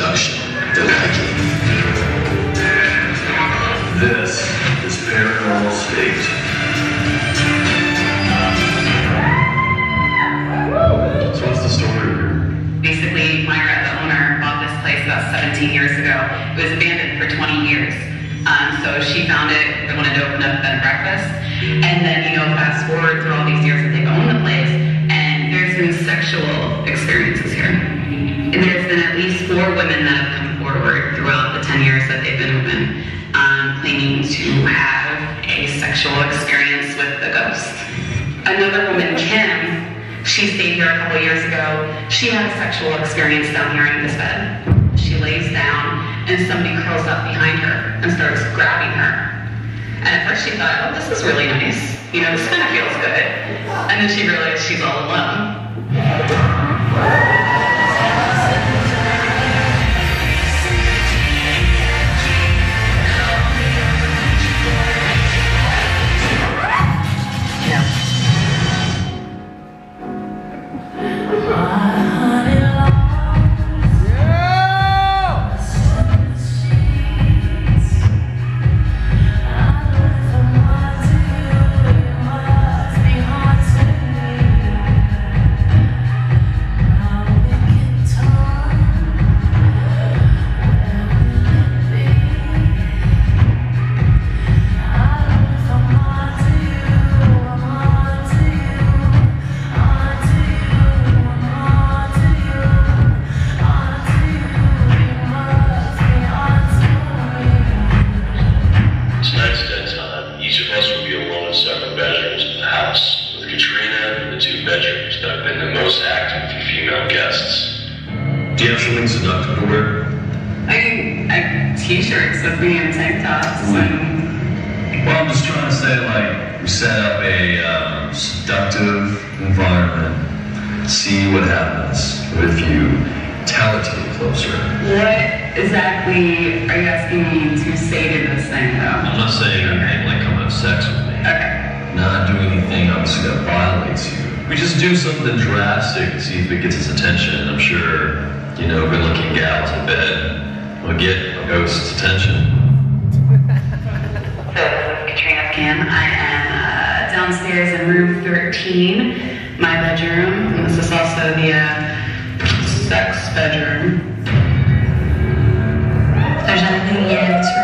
Production, Kentucky. This is Paranormal State. So what's the story? Basically, Myra, the owner, bought this place about 17 years ago. It was abandoned for 20 years. So she found it, they wanted to open up bed and breakfast. And then, you know, fast forward through all these years that they've owned the place, and there's been sexual experiences here. And there's been at least 4 women that have come forward throughout the 10 years that they've been open, claiming to have a sexual experience with the ghost. Another woman, Kim, she stayed here a couple years ago. She had a sexual experience down here in this bed. She lays down, and somebody curls up behind her and starts grabbing her. And at first she thought, oh, this is really nice. You know, this kind of feels good. And then she realized she's all alone. Bedroom. There's nothing in it.